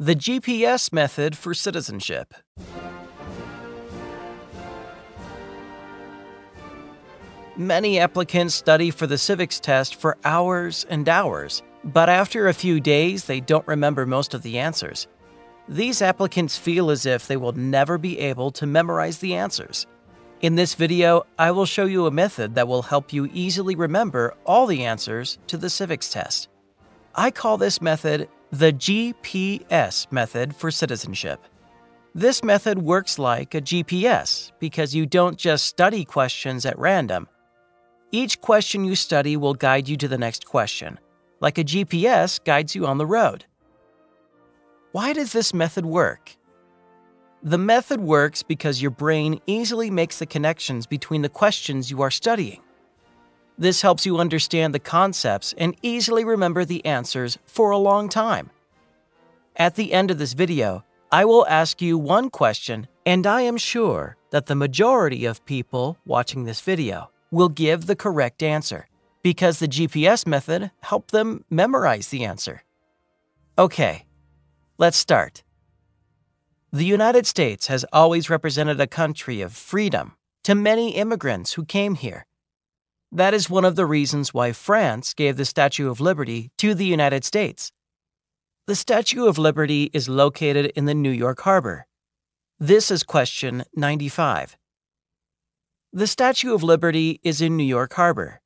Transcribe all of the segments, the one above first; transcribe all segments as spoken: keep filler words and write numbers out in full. The G P S method for citizenship. Many applicants study for the civics test for hours and hours, but after a few days, they don't remember most of the answers. These applicants feel as if they will never be able to memorize the answers. In this video, I will show you a method that will help you easily remember all the answers to the civics test. I call this method the G P S method for citizenship. This method works like a G P S because you don't just study questions at random. Each question you study will guide you to the next question, like a G P S guides you on the road. Why does this method work? The method works because your brain easily makes the connections between the questions you are studying. This helps you understand the concepts and easily remember the answers for a long time. At the end of this video, I will ask you one question, and I am sure that the majority of people watching this video will give the correct answer, because the G P S method helped them memorize the answer. Okay, let's start. The United States has always represented a country of freedom to many immigrants who came here. That is one of the reasons why France gave the Statue of Liberty to the United States. The Statue of Liberty is located in the New York Harbor. This is question ninety-five. The Statue of Liberty is in New York Harbor.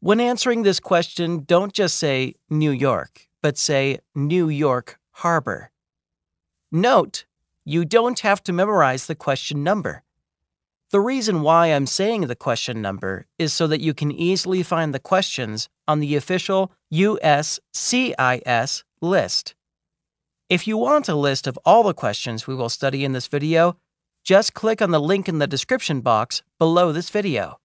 When answering this question, don't just say New York, but say New York Harbor. Note, you don't have to memorize the question number. The reason why I'm saying the question number is so that you can easily find the questions on the official U S C I S list. If you want a list of all the questions we will study in this video, just click on the link in the description box below this video.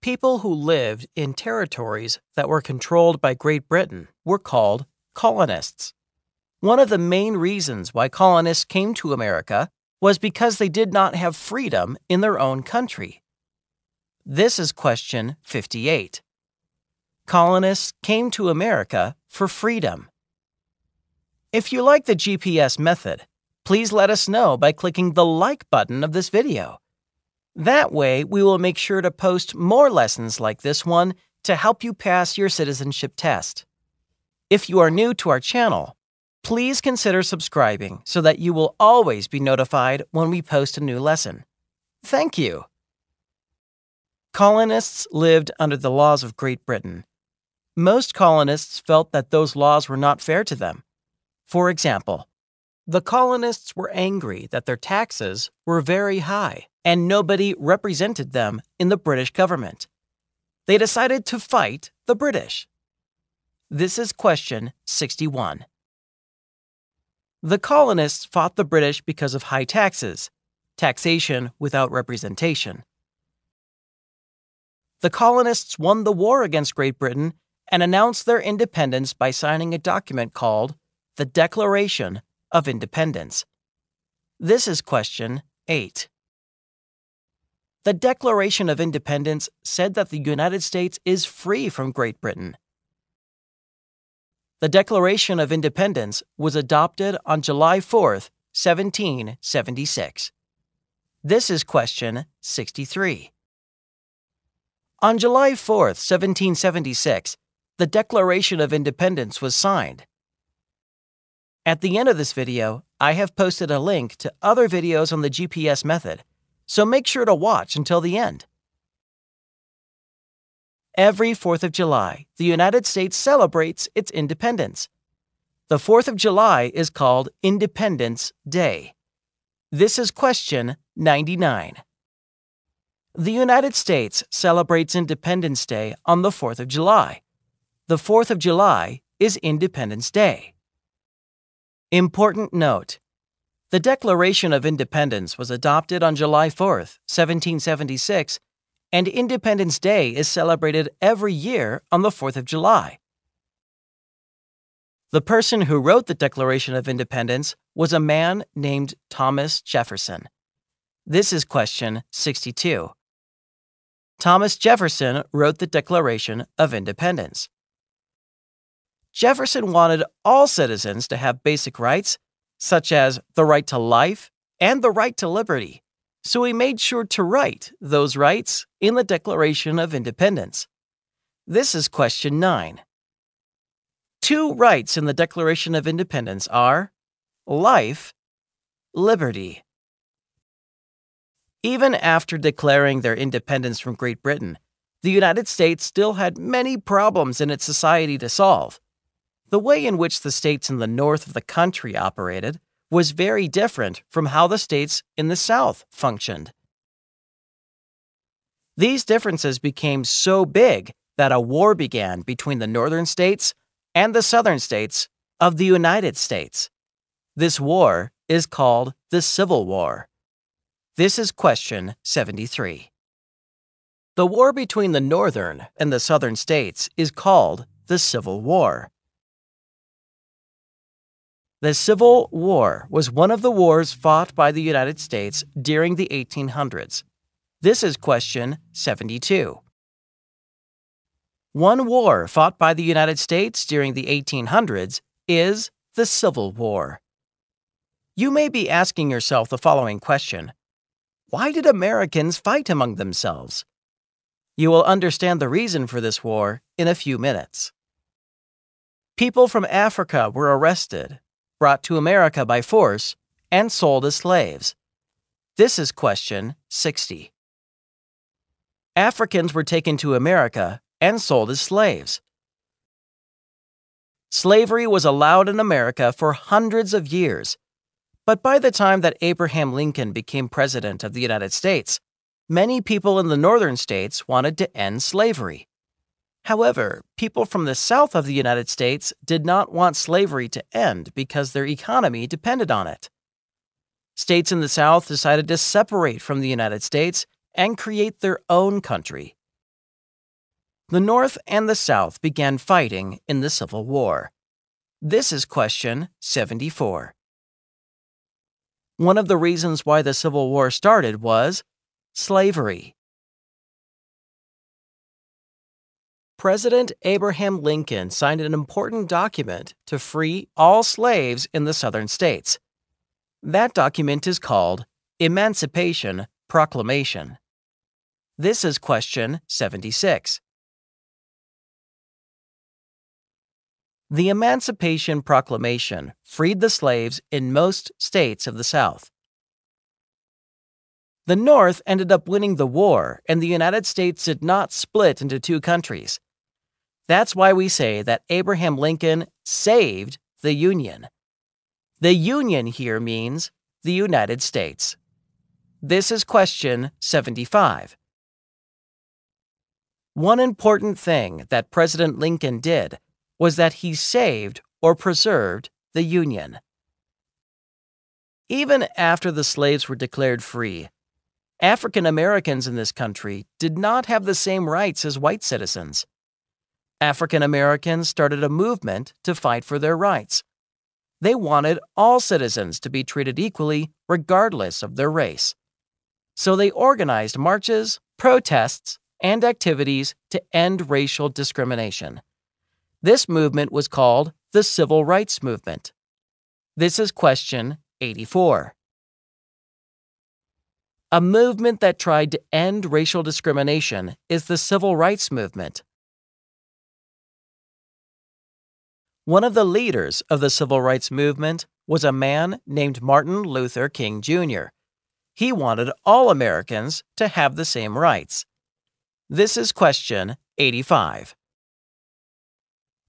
People who lived in territories that were controlled by Great Britain were called colonists. One of the main reasons why colonists came to America was because they did not have freedom in their own country. This is question fifty-eight. Colonists came to America for freedom. If you like the G P S method, please let us know by clicking the like button of this video. That way, we will make sure to post more lessons like this one to help you pass your citizenship test. If you are new to our channel, please consider subscribing so that you will always be notified when we post a new lesson. Thank you. Colonists lived under the laws of Great Britain. Most colonists felt that those laws were not fair to them. For example, the colonists were angry that their taxes were very high and nobody represented them in the British government. They decided to fight the British. This is question sixty-one. The colonists fought the British because of high taxes, taxation without representation. The colonists won the war against Great Britain and announced their independence by signing a document called the Declaration of Independence. This is question eight. The Declaration of Independence said that the United States is free from Great Britain. The Declaration of Independence was adopted on July fourth, seventeen seventy-six. This is question sixty-three. On July fourth, seventeen seventy-six, the Declaration of Independence was signed. At the end of this video, I have posted a link to other videos on the G P S method, so make sure to watch until the end. Every fourth of July, the United States celebrates its independence. The fourth of July is called Independence Day. This is question ninety-nine. The United States celebrates Independence Day on the fourth of July. The fourth of July is Independence Day. Important note: the Declaration of Independence was adopted on July fourth, seventeen seventy-six, and Independence Day is celebrated every year on the fourth of July. The person who wrote the Declaration of Independence was a man named Thomas Jefferson. This is question sixty-two. Thomas Jefferson wrote the Declaration of Independence. Jefferson wanted all citizens to have basic rights, such as the right to life and the right to liberty, so he made sure to write those rights in the Declaration of Independence. This is question nine. Two rights in the Declaration of Independence are life, liberty. Even after declaring their independence from Great Britain, the United States still had many problems in its society to solve. The way in which the states in the north of the country operated was very different from how the states in the south functioned. These differences became so big that a war began between the northern states and the southern states of the United States. This war is called the Civil War. This is question seventy-three. The war between the northern and the southern states is called the Civil War. The Civil War was one of the wars fought by the United States during the eighteen hundreds. This is question seventy-two. One war fought by the United States during the eighteen hundreds is the Civil War. You may be asking yourself the following question: why did Americans fight among themselves? You will understand the reason for this war in a few minutes. People from Africa were arrested, brought to America by force, and sold as slaves. This is question sixty. Africans were taken to America and sold as slaves. Slavery was allowed in America for hundreds of years, but by the time that Abraham Lincoln became president of the United States, many people in the northern states wanted to end slavery. However, people from the south of the United States did not want slavery to end because their economy depended on it. States in the south decided to separate from the United States and create their own country. The north and the south began fighting in the Civil War. This is question seventy-four. One of the reasons why the Civil War started was slavery. President Abraham Lincoln signed an important document to free all slaves in the southern states. That document is called Emancipation Proclamation. This is question seventy-six. The Emancipation Proclamation freed the slaves in most states of the South. The North ended up winning the war, and the United States did not split into two countries. That's why we say that Abraham Lincoln saved the Union. The Union here means the United States. This is question seventy-five. One important thing that President Lincoln did was that he saved or preserved the Union. Even after the slaves were declared free, African Americans in this country did not have the same rights as white citizens. African Americans started a movement to fight for their rights. They wanted all citizens to be treated equally regardless of their race. So they organized marches, protests, and activities to end racial discrimination. This movement was called the Civil Rights Movement. This is question eighty-four. A movement that tried to end racial discrimination is the Civil Rights Movement. One of the leaders of the Civil Rights Movement was a man named Martin Luther King, Junior He wanted all Americans to have the same rights. This is question eighty-five.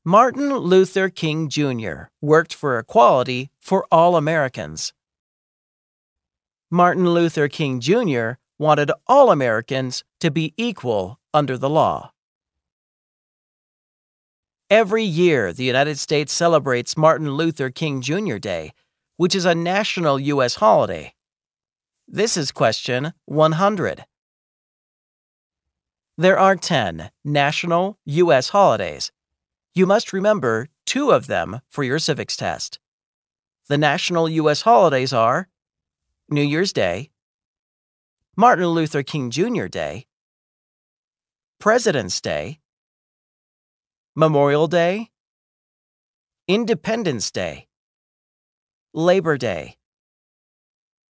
Martin Luther King, Junior worked for equality for all Americans. Martin Luther King, Junior wanted all Americans to be equal under the law. Every year, the United States celebrates Martin Luther King, Junior Day, which is a national U S holiday. This is question one hundred. There are ten national U S holidays. You must remember two of them for your civics test. The national U S holidays are New Year's Day, Martin Luther King, Junior Day, President's Day, Memorial Day, Independence Day, Labor Day,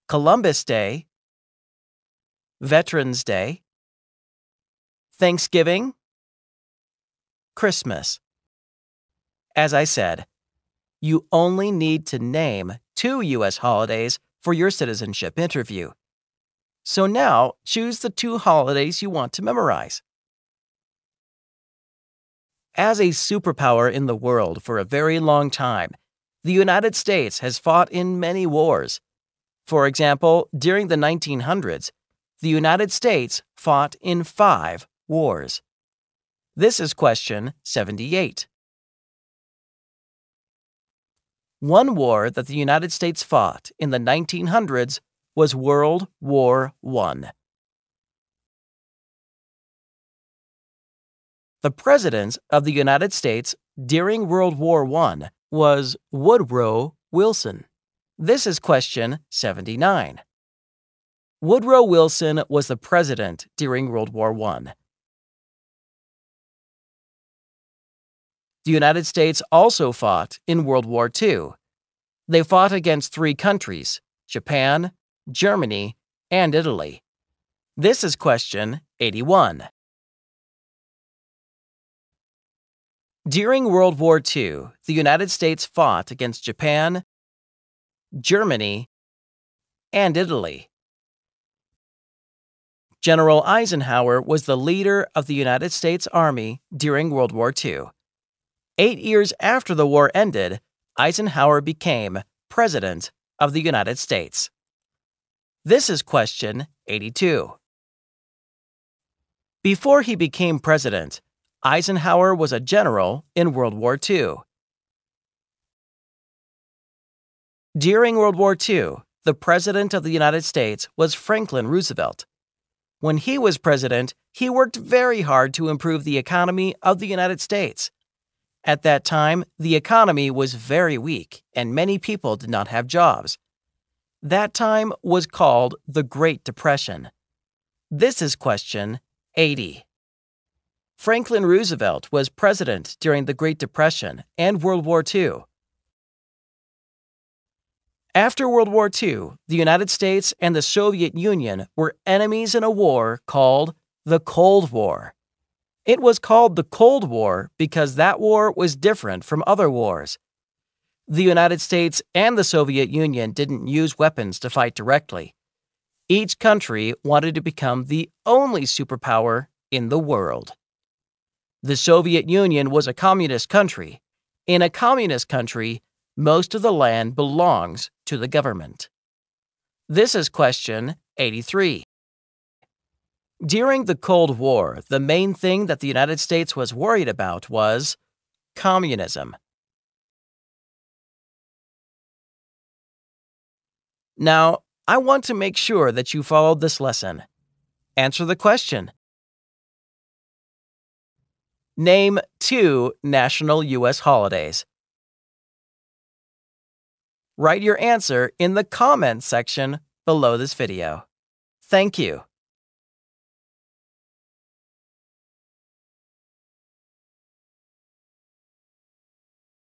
Columbus Day, Veterans Day, Thanksgiving, Christmas. As I said, you only need to name two U S holidays for your citizenship interview. So now, choose the two holidays you want to memorize. As a superpower in the world for a very long time, the United States has fought in many wars. For example, during the nineteen hundreds, the United States fought in five wars. This is question seventy-eight. One war that the United States fought in the nineteen hundreds was World War One. The president of the United States during World War One was Woodrow Wilson. This is question seventy-nine. Woodrow Wilson was the president during World War One. The United States also fought in World War Two. They fought against three countries, Japan, Germany, and Italy. This is question eighty-one. During World War Two, the United States fought against Japan, Germany, and Italy. General Eisenhower was the leader of the United States Army during World War Two. Eight years after the war ended, Eisenhower became President of the United States. This is question eighty-two. Before he became president, Eisenhower was a general in World War Two. During World War Two, the President of the United States was Franklin Roosevelt. When he was president, he worked very hard to improve the economy of the United States. At that time, the economy was very weak and many people did not have jobs. That time was called the Great Depression. This is question eighty. Franklin Roosevelt was president during the Great Depression and World War Two. After World War Two, the United States and the Soviet Union were enemies in a war called the Cold War. It was called the Cold War because that war was different from other wars. The United States and the Soviet Union didn't use weapons to fight directly. Each country wanted to become the only superpower in the world. The Soviet Union was a communist country. In a communist country, most of the land belongs to the government. This is question eighty-three. During the Cold War, the main thing that the United States was worried about was communism. Now, I want to make sure that you followed this lesson. Answer the question. Name two national U S holidays. Write your answer in the comments section below this video. Thank you.